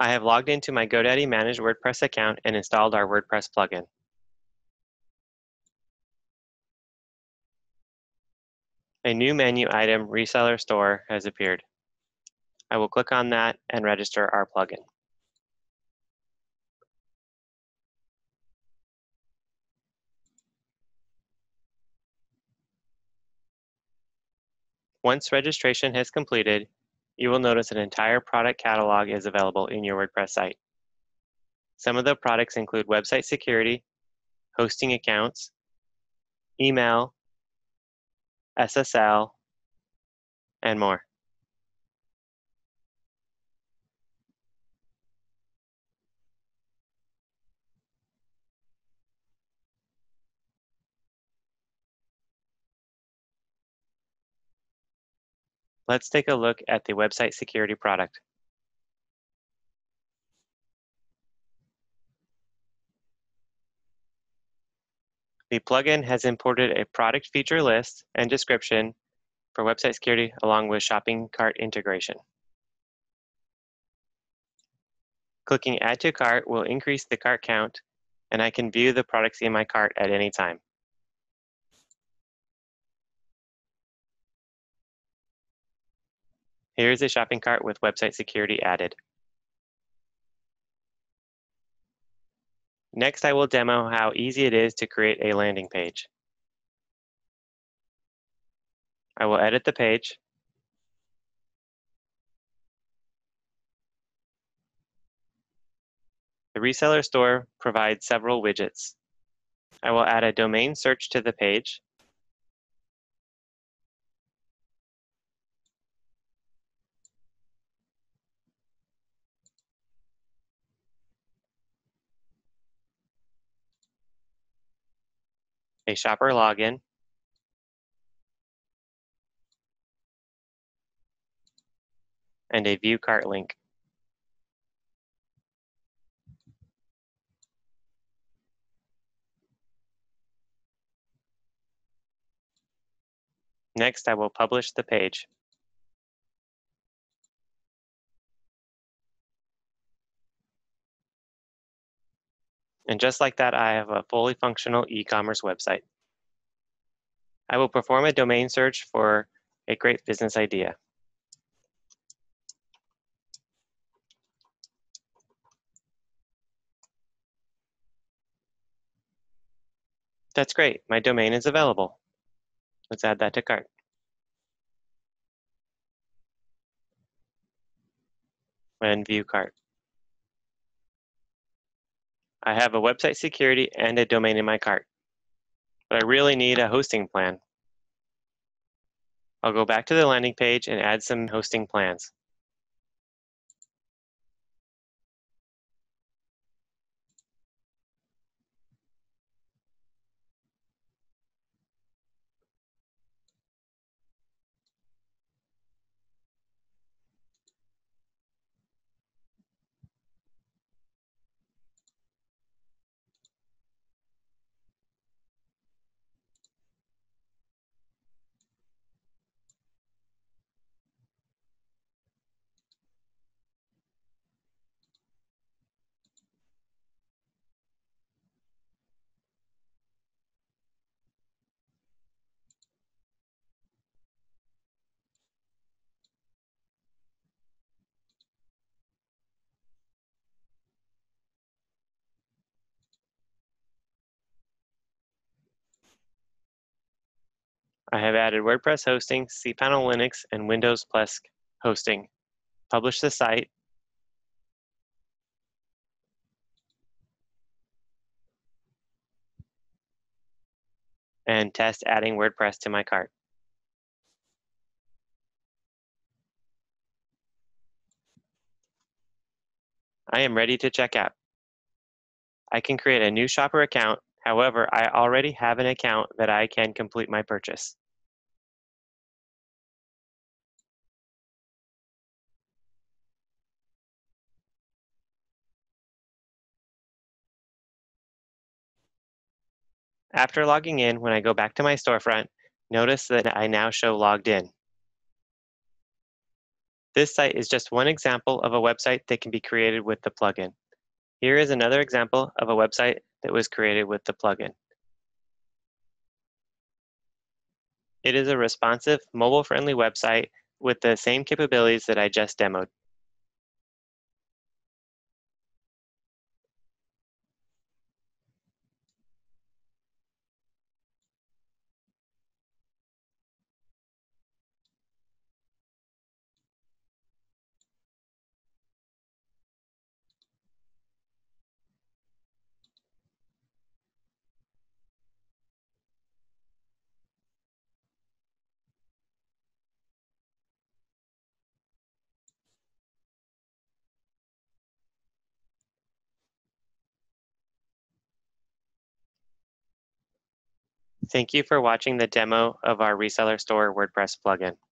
I have logged into my GoDaddy Managed WordPress account and installed our WordPress plugin. A new menu item, Reseller Store, has appeared. I will click on that and register our plugin. Once registration has completed, you will notice an entire product catalog is available in your WordPress site. Some of the products include website security, hosting accounts, email, SSL, and more. Let's take a look at the website security product. The plugin has imported a product feature list and description for website security along with shopping cart integration. Clicking Add to Cart will increase the cart count, and I can view the products in my cart at any time. Here is a shopping cart with website security added. Next, I will demo how easy it is to create a landing page. I will edit the page. The Reseller Store provides several widgets. I will add a domain search to the page. A shopper login, and a view cart link. Next, I will publish the page. And just like that, I have a fully functional e-commerce website. I will perform a domain search for a great business idea. That's great, my domain is available. Let's add that to cart. And view cart. I have a website security and a domain in my cart, but I really need a hosting plan. I'll go back to the landing page and add some hosting plans. I have added WordPress hosting, cPanel Linux, and Windows Plesk hosting. Publish the site. And test adding WordPress to my cart. I am ready to check out. I can create a new shopper account. However, I already have an account that I can complete my purchase. After logging in, when I go back to my storefront, notice that I now show logged in. This site is just one example of a website that can be created with the plugin. Here is another example of a website that was created with the plugin. It is a responsive, mobile-friendly website with the same capabilities that I just demoed. Thank you for watching the demo of our Reseller Store WordPress plugin.